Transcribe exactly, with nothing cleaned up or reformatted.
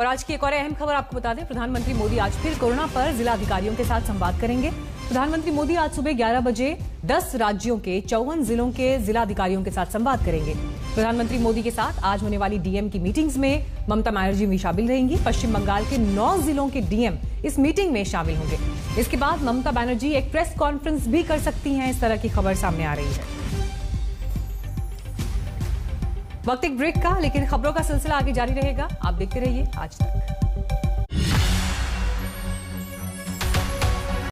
और आज की एक और अहम खबर आपको बता दें, प्रधानमंत्री मोदी आज फिर कोरोना पर जिलाधिकारियों के साथ संवाद करेंगे। प्रधानमंत्री मोदी आज सुबह ग्यारह बजे दस राज्यों के चौवन जिलों के जिलाधिकारियों के साथ संवाद करेंगे। प्रधानमंत्री मोदी के साथ आज होने वाली डीएम की मीटिंग्स में ममता बनर्जी भी शामिल रहेंगी। पश्चिम बंगाल के नौ जिलों के डीएम इस मीटिंग में शामिल होंगे। इसके बाद ममता बनर्जी एक प्रेस कॉन्फ्रेंस भी कर सकती हैं, इस तरह की खबर सामने आ रही है। वक्त एक ब्रेक का, लेकिन खबरों का सिलसिला आगे जारी रहेगा। आप देखते रहिए आज तक।